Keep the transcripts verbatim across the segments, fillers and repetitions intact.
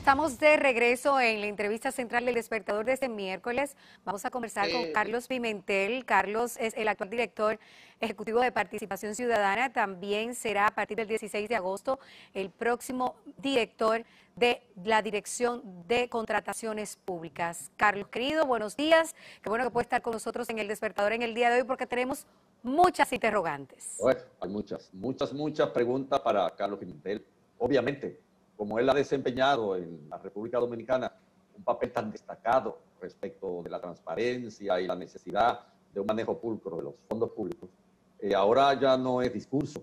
Estamos de regreso en la entrevista central del Despertador de este miércoles. Vamos a conversar eh, con Carlos Pimentel. Carlos es el actual director ejecutivo de Participación Ciudadana. También será a partir del dieciséis de agosto el próximo director de la Dirección de Contrataciones Públicas. Carlos, querido, buenos días. Qué bueno que puede estar con nosotros en el Despertador en el día de hoy porque tenemos muchas interrogantes. Bueno, hay muchas, muchas, muchas preguntas para Carlos Pimentel, obviamente. Como él ha desempeñado en la República Dominicana un papel tan destacado respecto de la transparencia y la necesidad de un manejo pulcro de los fondos públicos, eh, ahora ya no es discurso,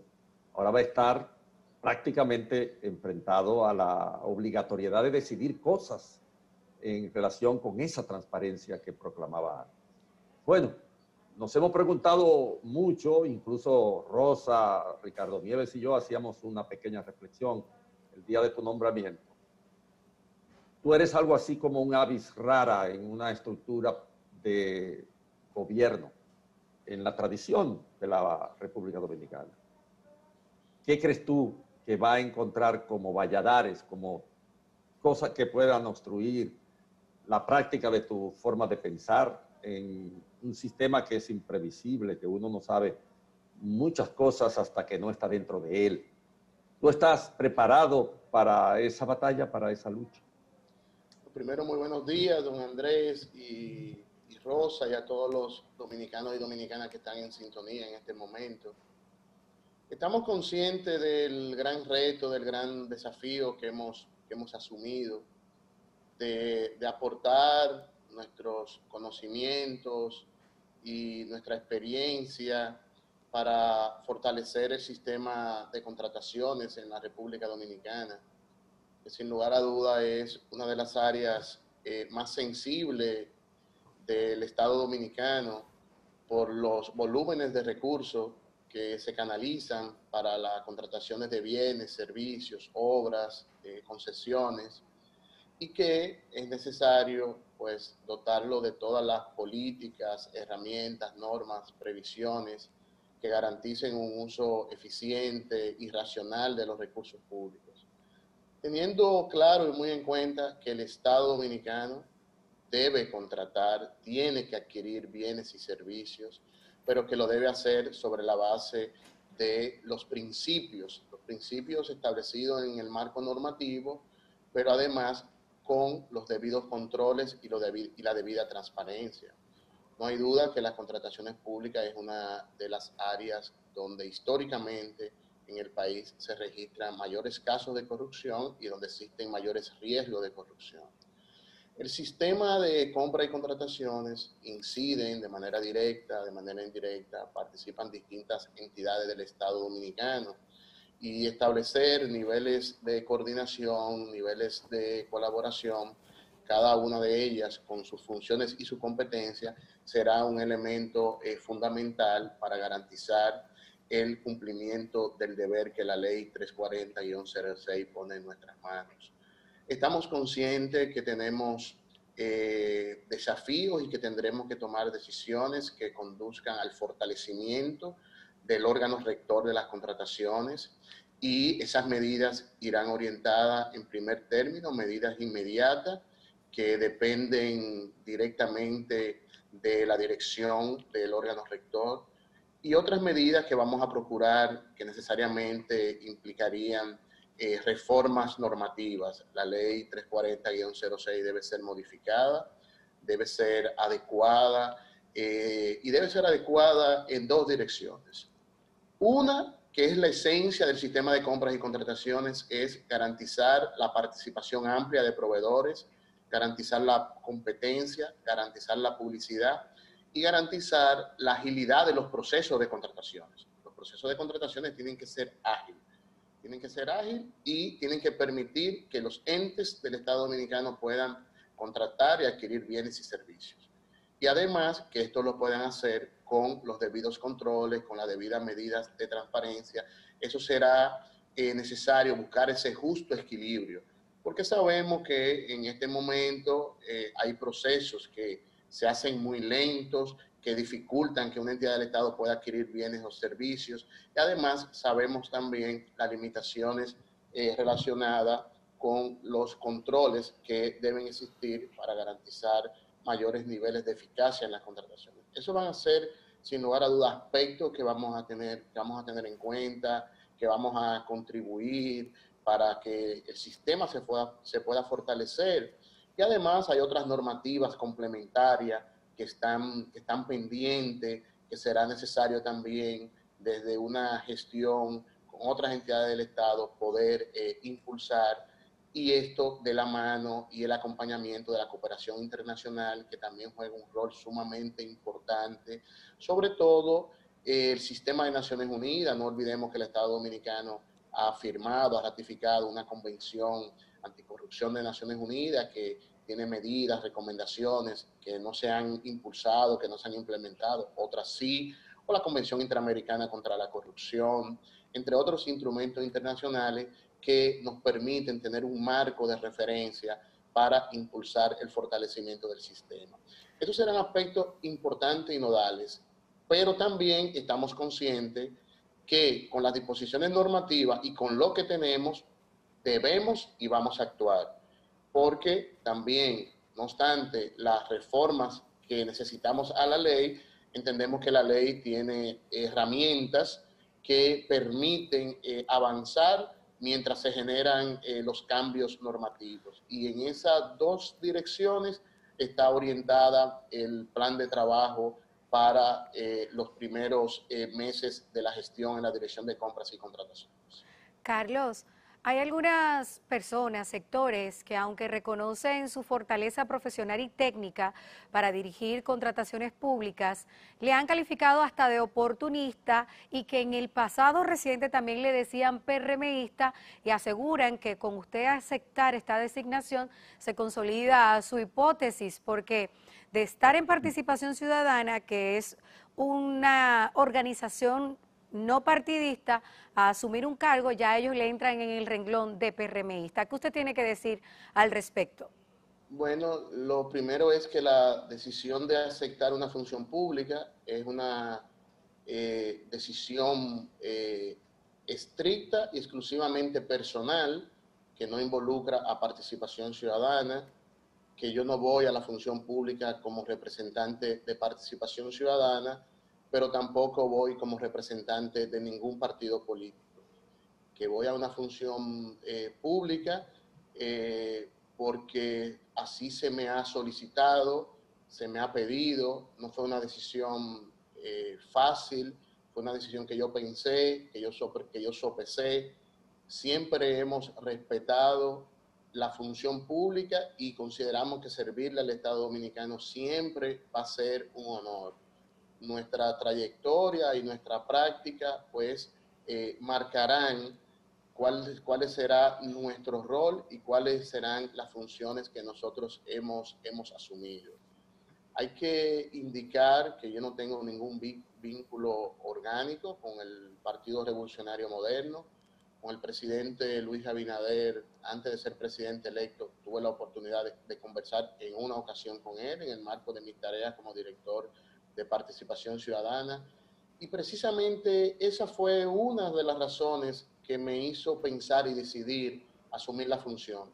ahora va a estar prácticamente enfrentado a la obligatoriedad de decidir cosas en relación con esa transparencia que proclamaba antes. Bueno, nos hemos preguntado mucho, incluso Rosa, Ricardo Nieves y yo hacíamos una pequeña reflexión el día de tu nombramiento. Tú eres algo así como un avis rara en una estructura de gobierno, en la tradición de la República Dominicana. ¿Qué crees tú que va a encontrar como valladares, como cosas que puedan obstruir la práctica de tu forma de pensar en un sistema que es imprevisible, que uno no sabe muchas cosas hasta que no está dentro de él? ¿Tú estás preparado para esa batalla, para esa lucha? Primero, muy buenos días, don Andrés y, y Rosa, y a todos los dominicanos y dominicanas que están en sintonía en este momento. Estamos conscientes del gran reto, del gran desafío que hemos, que hemos asumido, de, de aportar nuestros conocimientos y nuestra experiencia para fortalecer el sistema de contrataciones en la República Dominicana, que sin lugar a duda es una de las áreas eh, más sensibles del Estado dominicano por los volúmenes de recursos que se canalizan para las contrataciones de bienes, servicios, obras, eh, concesiones, y que es necesario pues dotarlo de todas las políticas, herramientas, normas, previsiones que garanticen un uso eficiente y racional de los recursos públicos, teniendo claro y muy en cuenta que el Estado dominicano debe contratar, tiene que adquirir bienes y servicios, pero que lo debe hacer sobre la base de los principios, los principios establecidos en el marco normativo, pero además con los debidos controles y, lo debi- y la debida transparencia. No hay duda que las contrataciones públicas es una de las áreas donde históricamente en el país se registran mayores casos de corrupción y donde existen mayores riesgos de corrupción. El sistema de compra y contrataciones inciden de manera directa, de manera indirecta, participan distintas entidades del Estado dominicano, y establecer niveles de coordinación, niveles de colaboración, cada una de ellas con sus funciones y su competencia, será un elemento eh, fundamental para garantizar el cumplimiento del deber que la ley trescientos cuarenta guion cero seis pone en nuestras manos. Estamos conscientes que tenemos eh, desafíos y que tendremos que tomar decisiones que conduzcan al fortalecimiento del órgano rector de las contrataciones, y esas medidas irán orientadas en primer término, medidas inmediatas, que dependen directamente de la dirección del órgano rector, y otras medidas que vamos a procurar que necesariamente implicarían eh, reformas normativas. La ley trescientos cuarenta guion cero seis debe ser modificada, debe ser adecuada, eh, y debe ser adecuada en dos direcciones. Una, que es la esencia del sistema de compras y contrataciones, es garantizar la participación amplia de proveedores, garantizar la competencia, garantizar la publicidad y garantizar la agilidad de los procesos de contrataciones. Los procesos de contrataciones tienen que ser ágiles, tienen que ser ágiles y tienen que permitir que los entes del Estado dominicano puedan contratar y adquirir bienes y servicios. Y además que esto lo puedan hacer con los debidos controles, con las debidas medidas de transparencia. Eso será eh, necesario buscar ese justo equilibrio, porque sabemos que en este momento eh, hay procesos que se hacen muy lentos, que dificultan que una entidad del Estado pueda adquirir bienes o servicios. Y además sabemos también las limitaciones eh, relacionadas con los controles que deben existir para garantizar mayores niveles de eficacia en las contrataciones. Eso van a ser, sin lugar a dudas, aspectos que vamos a tener, que vamos a tener en cuenta, que vamos a contribuir para que el sistema se pueda, se pueda fortalecer. Y además hay otras normativas complementarias que están, que están pendientes, que será necesario también desde una gestión con otras entidades del Estado poder eh, impulsar, y esto de la mano y el acompañamiento de la cooperación internacional, que también juega un rol sumamente importante, sobre todo eh, el sistema de Naciones Unidas. No olvidemos que el Estado Dominicano ha firmado, ha ratificado una convención anticorrupción de Naciones Unidas que tiene medidas, recomendaciones que no se han impulsado, que no se han implementado, otras sí, o la Convención Interamericana contra la Corrupción, entre otros instrumentos internacionales que nos permiten tener un marco de referencia para impulsar el fortalecimiento del sistema. Estos eran aspectos importantes y nodales, pero también estamos conscientes que con las disposiciones normativas y con lo que tenemos, debemos y vamos a actuar, porque también, no obstante, las reformas que necesitamos a la ley, entendemos que la ley tiene herramientas que permiten eh, avanzar mientras se generan eh, los cambios normativos. Y en esas dos direcciones está orientada el plan de trabajo para eh, los primeros eh, meses de la gestión en la Dirección de Compras y Contrataciones. Carlos, hay algunas personas, sectores, que aunque reconocen su fortaleza profesional y técnica para dirigir contrataciones públicas, le han calificado hasta de oportunista, y que en el pasado reciente también le decían PRMista, y aseguran que con usted aceptar esta designación se consolida su hipótesis, porque de estar en Participación Ciudadana, que es una organización no partidista, a asumir un cargo, ya ellos le entran en el renglón de PRMista. ¿Qué usted tiene que decir al respecto? Bueno, lo primero es que la decisión de aceptar una función pública es una eh, decisión eh, estricta y exclusivamente personal, que no involucra a Participación Ciudadana, que yo no voy a la función pública como representante de Participación Ciudadana, pero tampoco voy como representante de ningún partido político, que voy a una función eh, pública eh, porque así se me ha solicitado, se me ha pedido. No fue una decisión eh, fácil, fue una decisión que yo pensé, que yo, sope, que yo sopesé. Siempre hemos respetado la función pública y consideramos que servirle al Estado Dominicano siempre va a ser un honor. Nuestra trayectoria y nuestra práctica pues eh, marcarán cuál, cuál será nuestro rol y cuáles serán las funciones que nosotros hemos, hemos asumido. Hay que indicar que yo no tengo ningún vínculo orgánico con el Partido Revolucionario Moderno. Con el presidente Luis Abinader, antes de ser presidente electo, tuve la oportunidad de, de conversar en una ocasión con él en el marco de mis tareas como director de Participación Ciudadana, y precisamente esa fue una de las razones que me hizo pensar y decidir asumir la función.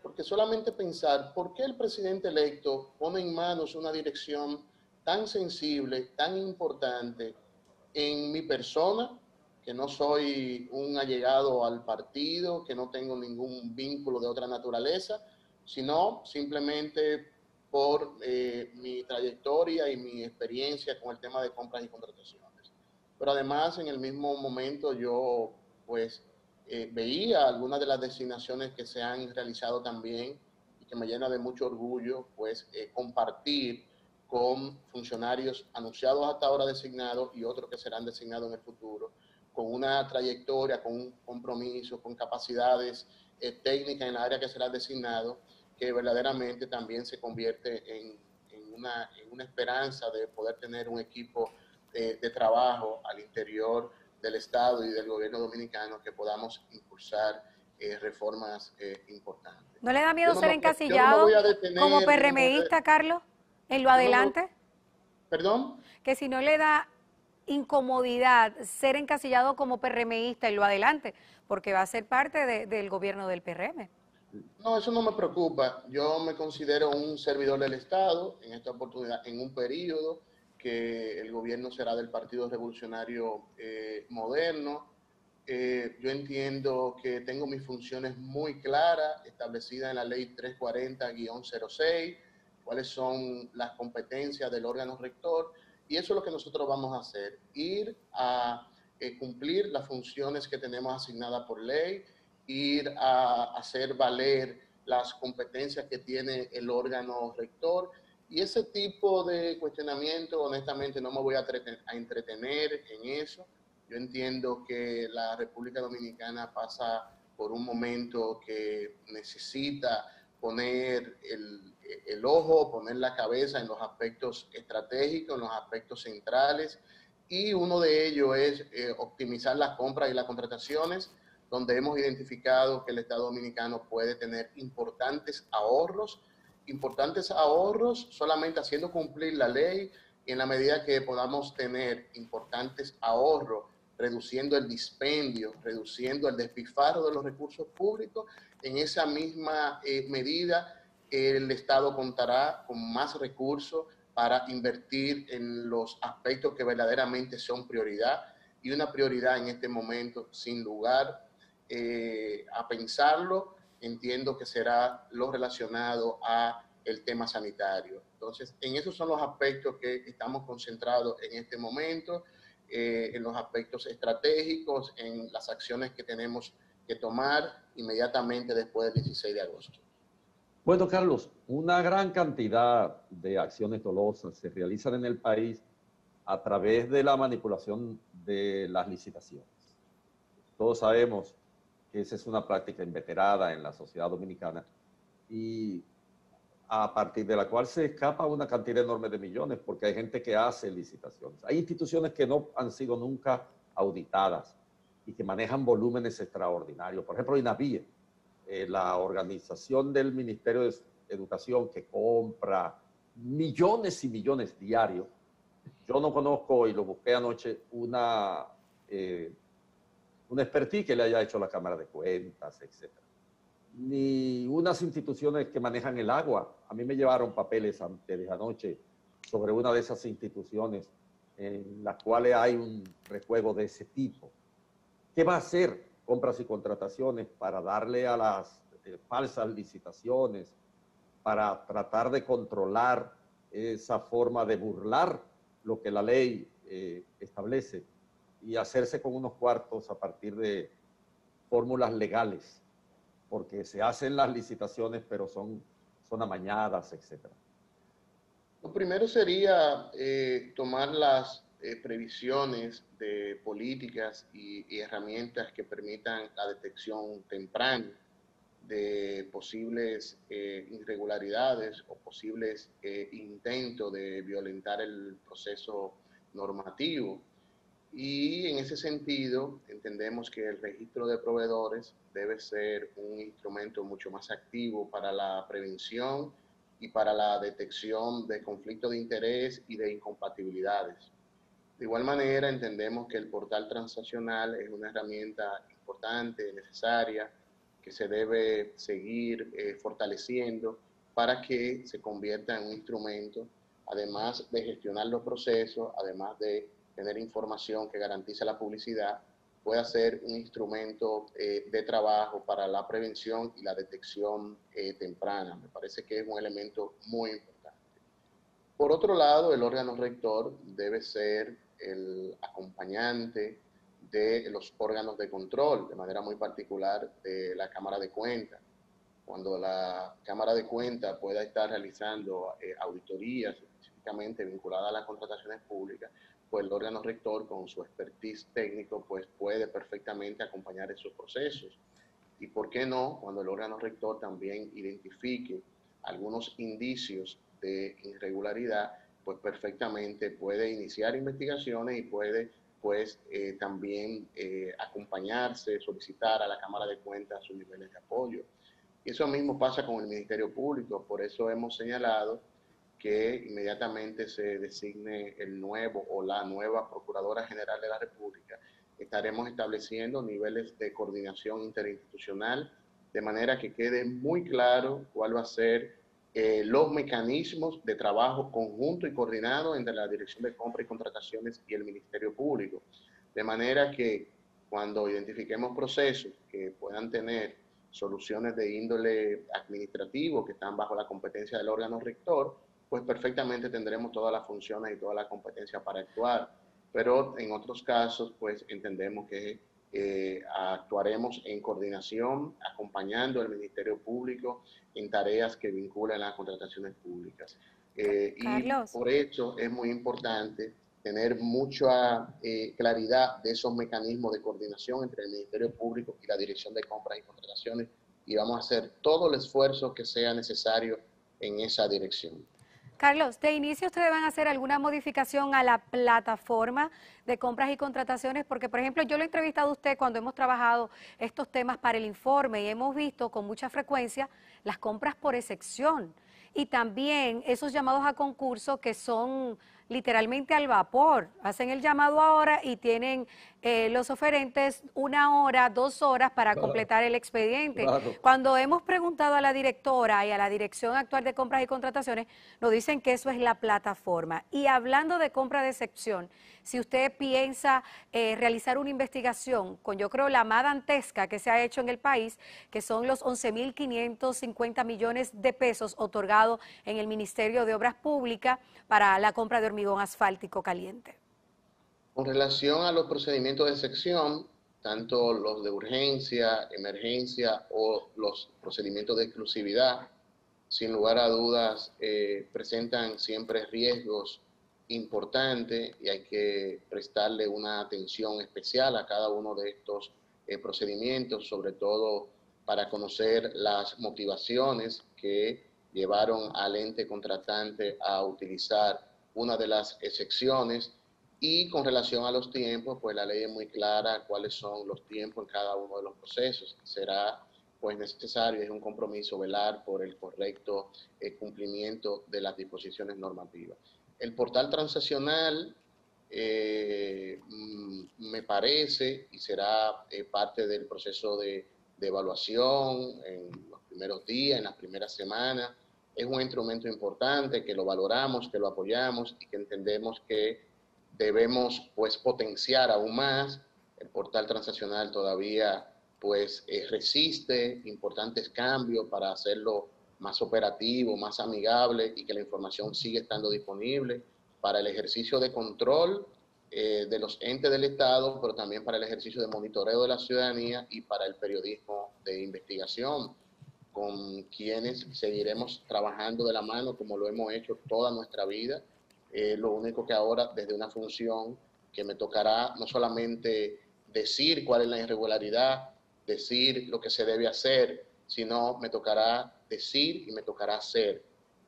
Porque solamente pensar, ¿por qué el presidente electo pone en manos una dirección tan sensible, tan importante en mi persona, que no soy un allegado al partido, que no tengo ningún vínculo de otra naturaleza, sino simplemente por eh, mi trayectoria y mi experiencia con el tema de compras y contrataciones? Pero además, en el mismo momento yo pues eh, veía algunas de las designaciones que se han realizado también, y que me llena de mucho orgullo pues eh, compartir con funcionarios anunciados hasta ahora designados y otros que serán designados en el futuro, con una trayectoria, con un compromiso, con capacidades eh, técnicas en el área que será designado, que verdaderamente también se convierte en, en, una, en una esperanza de poder tener un equipo de, de trabajo al interior del Estado y del gobierno dominicano que podamos impulsar eh, reformas eh, importantes. ¿No le da miedo yo ser no, encasillado no detener, como PRMista, no, Carlos, en lo adelante? No, ¿Perdón? Que si no le da incomodidad ser encasillado como PRMista en lo adelante, porque va a ser parte de, del gobierno del P R M. No, eso no me preocupa. Yo me considero un servidor del Estado en esta oportunidad, en un periodo que el gobierno será del Partido Revolucionario eh, Moderno. Eh, yo entiendo que tengo mis funciones muy claras, establecidas en la Ley trescientos cuarenta guión cero seis, cuáles son las competencias del órgano rector, y eso es lo que nosotros vamos a hacer, ir a eh, cumplir las funciones que tenemos asignadas por ley, ir a hacer valer las competencias que tiene el órgano rector. Y ese tipo de cuestionamiento, honestamente, no me voy a, a entretener en eso. Yo entiendo que la República Dominicana pasa por un momento que necesita poner el, el ojo, poner la cabeza en los aspectos estratégicos, en los aspectos centrales. Y uno de ellos es eh, optimizar las compras y las contrataciones, donde hemos identificado que el Estado Dominicano puede tener importantes ahorros, importantes ahorros solamente haciendo cumplir la ley, y en la medida que podamos tener importantes ahorros, reduciendo el dispendio, reduciendo el despilfarro de los recursos públicos, en esa misma eh, medida el Estado contará con más recursos para invertir en los aspectos que verdaderamente son prioridad, y una prioridad en este momento, sin lugar eh, a pensarlo, entiendo que será lo relacionado a el tema sanitario. Entonces, en esos son los aspectos que estamos concentrados en este momento, eh, en los aspectos estratégicos, en las acciones que tenemos que tomar inmediatamente después del dieciséis de agosto. Bueno, Carlos, una gran cantidad de acciones dolosas se realizan en el país a través de la manipulación de las licitaciones. Todos sabemos que esa es una práctica inveterada en la sociedad dominicana y a partir de la cual se escapa una cantidad enorme de millones, porque hay gente que hace licitaciones. Hay instituciones que no han sido nunca auditadas y que manejan volúmenes extraordinarios. Por ejemplo, Inaví, eh, la organización del Ministerio de Educación, que compra millones y millones diarios. Yo no conozco, y lo busqué anoche, una... Eh, un expertise que le haya hecho la Cámara de Cuentas, etcétera. Ni unas instituciones que manejan el agua. A mí me llevaron papeles antes de anoche sobre una de esas instituciones en las cuales hay un rejuego de ese tipo. ¿Qué va a hacer compras y contrataciones para darle a las eh, falsas licitaciones, para tratar de controlar esa forma de burlar lo que la ley eh, establece? Y hacerse con unos cuartos a partir de fórmulas legales, porque se hacen las licitaciones, pero son, son amañadas, etcétera. Lo primero sería eh, tomar las eh, previsiones de políticas y, y herramientas que permitan la detección temprana de posibles eh, irregularidades o posibles eh, intentos de violentar el proceso normativo. Y en ese sentido, entendemos que el registro de proveedores debe ser un instrumento mucho más activo para la prevención y para la detección de conflictos de interés y de incompatibilidades. De igual manera, entendemos que el portal transaccional es una herramienta importante, necesaria, que se debe seguir eh, fortaleciendo para que se convierta en un instrumento, además de gestionar los procesos, además de tener información que garantice la publicidad, pueda ser un instrumento eh, de trabajo para la prevención y la detección eh, temprana. Me parece que es un elemento muy importante. Por otro lado, el órgano rector debe ser el acompañante de los órganos de control, de manera muy particular de la Cámara de Cuentas. Cuando la Cámara de Cuentas pueda estar realizando eh, auditorías específicamente vinculadas a las contrataciones públicas, pues el órgano rector, con su expertise técnico, pues puede perfectamente acompañar esos procesos. Y por qué no, cuando el órgano rector también identifique algunos indicios de irregularidad, pues perfectamente puede iniciar investigaciones y puede pues eh, también eh, acompañarse, solicitar a la Cámara de Cuentas sus niveles de apoyo. Y eso mismo pasa con el Ministerio Público, por eso hemos señalado que inmediatamente se designe el nuevo o la nueva Procuradora General de la República, estaremos estableciendo niveles de coordinación interinstitucional de manera que quede muy claro cuál va a ser eh, los mecanismos de trabajo conjunto y coordinado entre la Dirección de Compra y Contrataciones y el Ministerio Público. De manera que cuando identifiquemos procesos que puedan tener soluciones de índole administrativo que están bajo la competencia del órgano rector, pues perfectamente tendremos todas las funciones y toda la competencia para actuar. Pero en otros casos, pues entendemos que eh, actuaremos en coordinación, acompañando al Ministerio Público en tareas que vinculan las contrataciones públicas. Eh, Carlos. Y por eso es muy importante tener mucha eh, claridad de esos mecanismos de coordinación entre el Ministerio Público y la Dirección de Compras y Contrataciones, y vamos a hacer todo el esfuerzo que sea necesario en esa dirección. Carlos, de inicio ustedes van a hacer alguna modificación a la plataforma de compras y contrataciones, porque por ejemplo yo lo he entrevistado a usted cuando hemos trabajado estos temas para el informe y hemos visto con mucha frecuencia las compras por excepción y también esos llamados a concurso que son literalmente al vapor, hacen el llamado ahora y tienen eh, los oferentes una hora, dos horas para claro. completar el expediente. Claro. Cuando hemos preguntado a la directora y a la Dirección Actual de Compras y Contrataciones, nos dicen que eso es la plataforma. Y hablando de compra de excepción, si usted piensa eh, realizar una investigación con, yo creo, la más dantesca que se ha hecho en el país, que son los once mil quinientos cincuenta millones de pesos otorgados en el Ministerio de Obras Públicas para la compra de asfáltico caliente. Con relación a los procedimientos de sección, tanto los de urgencia, emergencia o los procedimientos de exclusividad, sin lugar a dudas eh, presentan siempre riesgos importantes y hay que prestarle una atención especial a cada uno de estos eh, procedimientos, sobre todo para conocer las motivaciones que llevaron al ente contratante a utilizar una de las excepciones. Y con relación a los tiempos, pues la ley es muy clara cuáles son los tiempos en cada uno de los procesos. Será pues necesario, es un compromiso velar por el correcto eh, cumplimiento de las disposiciones normativas. El portal transaccional eh, me parece y será eh, parte del proceso de, de evaluación en los primeros días, en las primeras semanas. Es un instrumento importante que lo valoramos, que lo apoyamos y que entendemos que debemos pues potenciar aún más. El portal transaccional todavía pues eh, resiste importantes cambios para hacerlo más operativo, más amigable y que la información sigue estando disponible para el ejercicio de control eh, de los entes del Estado, pero también para el ejercicio de monitoreo de la ciudadanía y para el periodismo de investigación, con quienes seguiremos trabajando de la mano como lo hemos hecho toda nuestra vida. Eh, lo único que ahora, desde una función que me tocará no solamente decir cuál es la irregularidad, decir lo que se debe hacer, sino me tocará decir y me tocará hacer.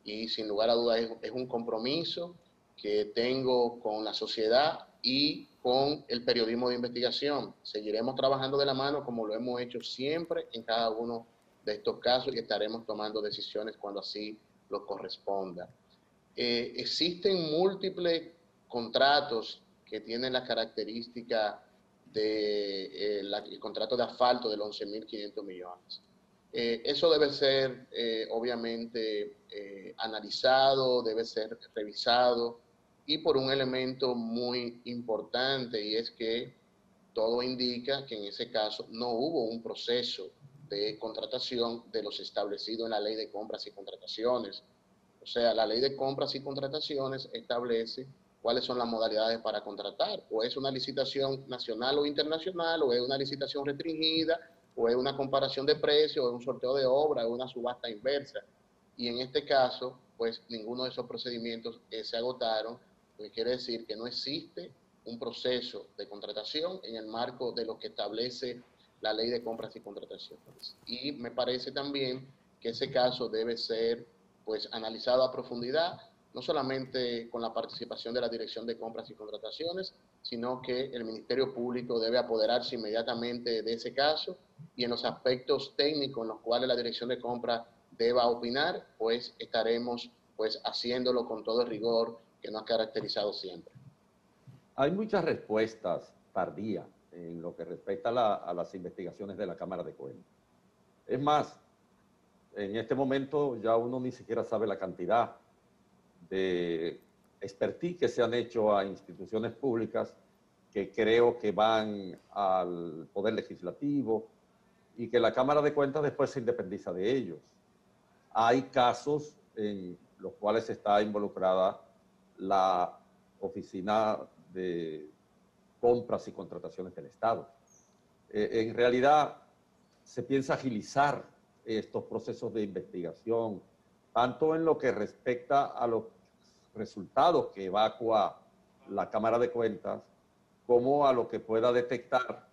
Y sin lugar a dudas es, es un compromiso que tengo con la sociedad y con el periodismo de investigación. Seguiremos trabajando de la mano como lo hemos hecho siempre en cada uno de estos casos y estaremos tomando decisiones cuando así lo corresponda. Eh, existen múltiples contratos que tienen la característica de eh, la, el contrato de asfalto de los once mil quinientos millones. Eh, eso debe ser eh, obviamente eh, analizado, debe ser revisado y por un elemento muy importante, y es que todo indica que en ese caso no hubo un proceso de contratación de los establecidos en la Ley de Compras y Contrataciones. O sea, la Ley de Compras y Contrataciones establece cuáles son las modalidades para contratar. O es una licitación nacional o internacional, o es una licitación restringida, o es una comparación de precios, o es un sorteo de obra, o una subasta inversa. Y en este caso, pues ninguno de esos procedimientos eh, se agotaron, lo que quiere decir que no existe un proceso de contratación en el marco de lo que establece la Ley de Compras y Contrataciones. Y me parece también que ese caso debe ser pues analizado a profundidad, no solamente con la participación de la Dirección de Compras y Contrataciones, sino que el Ministerio Público debe apoderarse inmediatamente de ese caso y en los aspectos técnicos en los cuales la Dirección de Compras deba opinar, pues estaremos pues haciéndolo con todo el rigor que nos ha caracterizado siempre. Hay muchas respuestas tardías en lo que respecta a, la, a las investigaciones de la Cámara de Cuentas. Es más, en este momento ya uno ni siquiera sabe la cantidad de expertise que se han hecho a instituciones públicas que creo que van al Poder Legislativo y que la Cámara de Cuentas después se independiza de ellos. Hay casos en los cuales está involucrada la Oficina de Compras y Contrataciones del Estado. Eh, en realidad se piensa agilizar estos procesos de investigación, tanto en lo que respecta a los resultados que evacúa la Cámara de Cuentas, como a lo que pueda detectar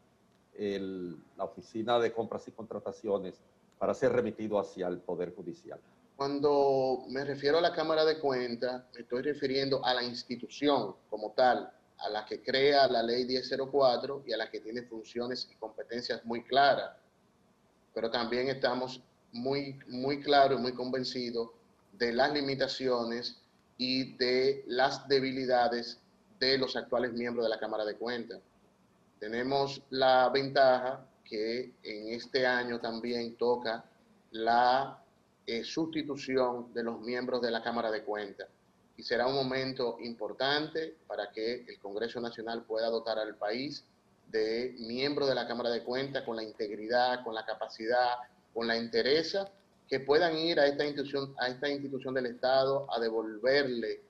el, la Oficina de Compras y Contrataciones para ser remitido hacia el Poder Judicial. Cuando me refiero a la Cámara de Cuentas, me estoy refiriendo a la institución como tal, a la que crea la Ley diez cero cuatro y a la que tiene funciones y competencias muy claras. Pero también estamos muy, muy claros y muy convencidos de las limitaciones y de las debilidades de los actuales miembros de la Cámara de Cuentas. Tenemos la ventaja que en este año también toca la eh, sustitución de los miembros de la Cámara de Cuentas. Y será un momento importante para que el Congreso Nacional pueda dotar al país de miembros de la Cámara de Cuentas con la integridad, con la capacidad, con la entereza, que puedan ir a esta institución, a esta institución del Estado a devolverle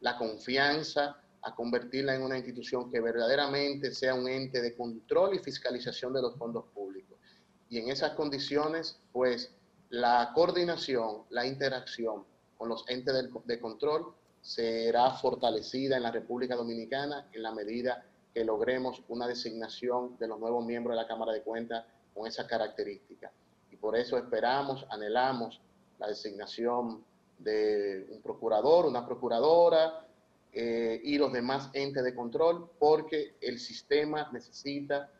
la confianza, a convertirla en una institución que verdaderamente sea un ente de control y fiscalización de los fondos públicos. Y en esas condiciones, pues, la coordinación, la interacción con los entes de, de control será fortalecida en la República Dominicana en la medida que logremos una designación de los nuevos miembros de la Cámara de Cuentas con esas características. Y por eso esperamos, anhelamos la designación de un procurador, una procuradora, Eh, y los demás entes de control, porque el sistema necesita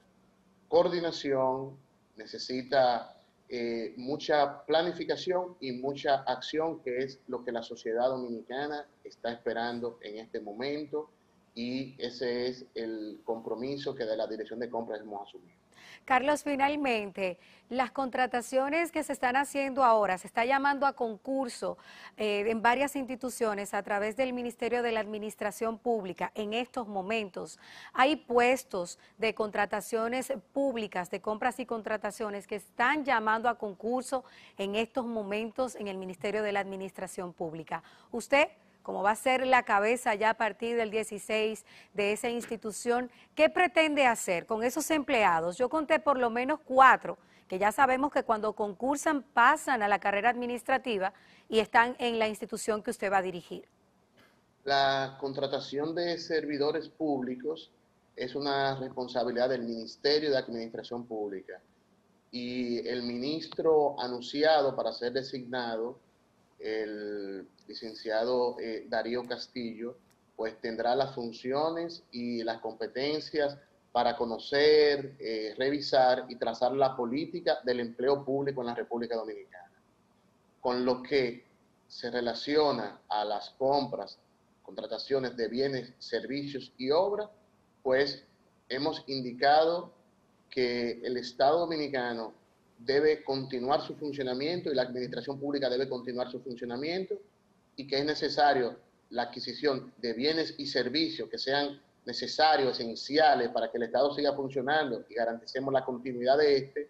coordinación, necesita eh, mucha planificación y mucha acción, que es lo que la sociedad dominicana está esperando en este momento, y ese es el compromiso que de la Dirección de Compras hemos asumido. Carlos, finalmente, las contrataciones que se están haciendo ahora, se está llamando a concurso eh, en varias instituciones a través del Ministerio de la Administración Pública. En estos momentos hay puestos de contrataciones públicas, de compras y contrataciones, que están llamando a concurso en estos momentos en el Ministerio de la Administración Pública. Usted, como va a ser la cabeza ya a partir del dieciséis de esa institución, ¿qué pretende hacer con esos empleados? Yo conté por lo menos cuatro, que ya sabemos que cuando concursan pasan a la carrera administrativa y están en la institución que usted va a dirigir. La contratación de servidores públicos es una responsabilidad del Ministerio de Administración Pública, y el ministro anunciado para ser designado, el licenciado eh, Darío Castillo, pues tendrá las funciones y las competencias para conocer, eh, revisar y trazar la política del empleo público en la República Dominicana, con lo que se relaciona a las compras, contrataciones de bienes, servicios y obras. Pues hemos indicado que el Estado Dominicano debe continuar su funcionamiento y la administración pública debe continuar su funcionamiento, y que es necesario la adquisición de bienes y servicios que sean necesarios, esenciales, para que el Estado siga funcionando y garanticemos la continuidad de este,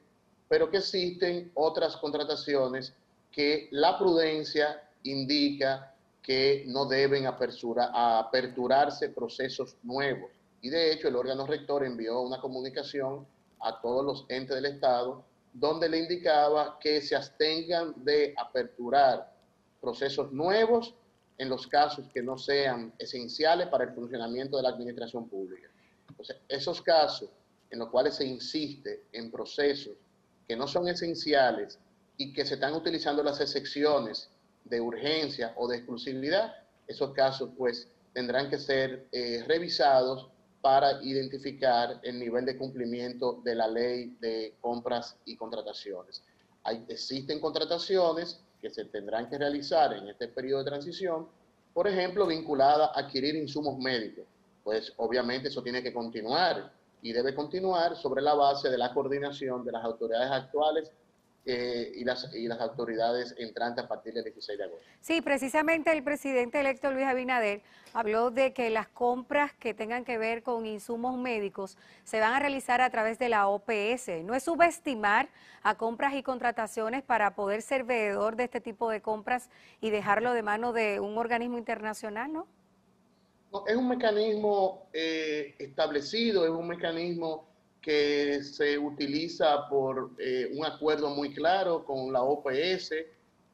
pero que existen otras contrataciones que la prudencia indica que no deben apertura, aperturarse procesos nuevos. Y de hecho el órgano rector envió una comunicación a todos los entes del Estado donde le indicaba que se abstengan de aperturar procesos nuevos en los casos que no sean esenciales para el funcionamiento de la administración pública. Entonces, esos casos en los cuales se insiste en procesos que no son esenciales y que se están utilizando las excepciones de urgencia o de exclusividad, esos casos pues tendrán que ser eh, revisados para identificar el nivel de cumplimiento de la ley de compras y contrataciones. Hay, existen contrataciones que se tendrán que realizar en este periodo de transición, por ejemplo, vinculada a adquirir insumos médicos. Pues obviamente eso tiene que continuar y debe continuar sobre la base de la coordinación de las autoridades actuales Eh, y, las, y las autoridades entrantes a partir del dieciséis de agosto. Sí, precisamente el presidente electo Luis Abinader habló de que las compras que tengan que ver con insumos médicos se van a realizar a través de la O P S. No es subestimar a compras y contrataciones para poder ser veedor de este tipo de compras y dejarlo de mano de un organismo internacional, ¿no? No, es un mecanismo eh, establecido, es un mecanismo que se utiliza por eh, un acuerdo muy claro con la O P S.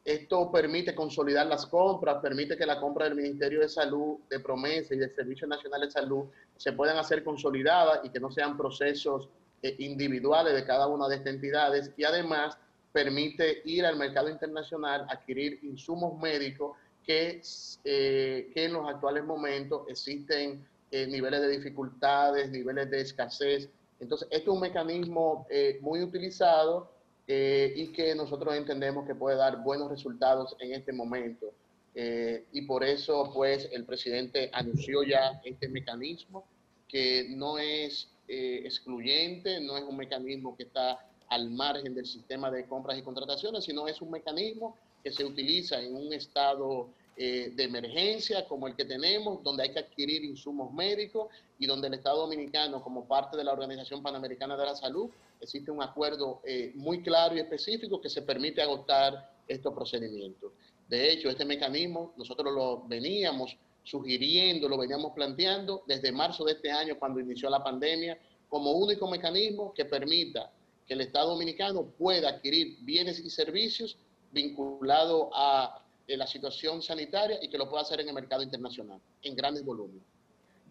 Esto permite consolidar las compras, permite que la compra del Ministerio de Salud, de Promesa y del Servicio Nacional de Salud se puedan hacer consolidadas y que no sean procesos eh, individuales de cada una de estas entidades. Y además permite ir al mercado internacional, adquirir insumos médicos que, eh, que en los actuales momentos existen eh, niveles de dificultades, niveles de escasez. Entonces, esto es un mecanismo eh, muy utilizado eh, y que nosotros entendemos que puede dar buenos resultados en este momento. Eh, y por eso, pues, el presidente anunció ya este mecanismo, que no es eh, excluyente, no es un mecanismo que está al margen del sistema de compras y contrataciones, sino es un mecanismo que se utiliza en un estado eh, de emergencia como el que tenemos, donde hay que adquirir insumos médicos y donde el Estado Dominicano, como parte de la Organización Panamericana de la Salud, existe un acuerdo eh, muy claro y específico que se permite agotar estos procedimientos. De hecho, este mecanismo nosotros lo veníamos sugiriendo, lo veníamos planteando desde marzo de este año, cuando inició la pandemia, como único mecanismo que permita que el Estado Dominicano pueda adquirir bienes y servicios vinculado a eh, la situación sanitaria y que lo pueda hacer en el mercado internacional, en grandes volúmenes.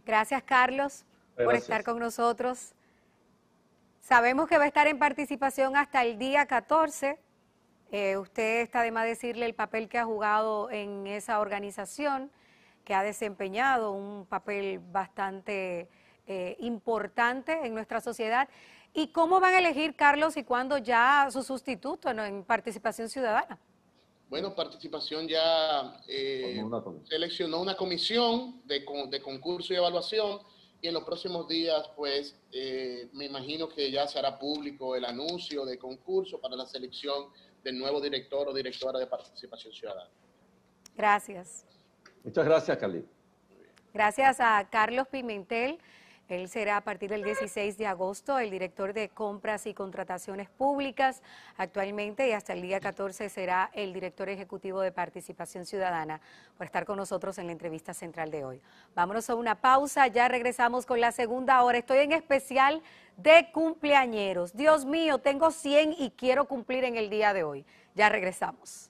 Gracias, Carlos, Gracias. por estar con nosotros. Sabemos que va a estar en participación hasta el día catorce. Eh, usted está de más decirle el papel que ha jugado en esa organización, que ha desempeñado un papel bastante eh, importante en nuestra sociedad. ¿Y cómo van a elegir, Carlos, y cuándo ya su sustituto en, en Participación Ciudadana? Bueno, Participación ya eh, una seleccionó una comisión de, de concurso y evaluación, y en los próximos días, pues, eh, me imagino que ya se hará público el anuncio de concurso para la selección del nuevo director o directora de Participación Ciudadana. Gracias. Muchas gracias, Carly. Gracias a Carlos Pimentel. Él será a partir del dieciséis de agosto el director de Compras y Contrataciones Públicas actualmente, y hasta el día catorce será el director ejecutivo de Participación Ciudadana, por estar con nosotros en la entrevista central de hoy. Vámonos a una pausa, ya regresamos con la segunda hora. Estoy en especial de cumpleañeros. Dios mío, tengo cien y quiero cumplir en el día de hoy. Ya regresamos.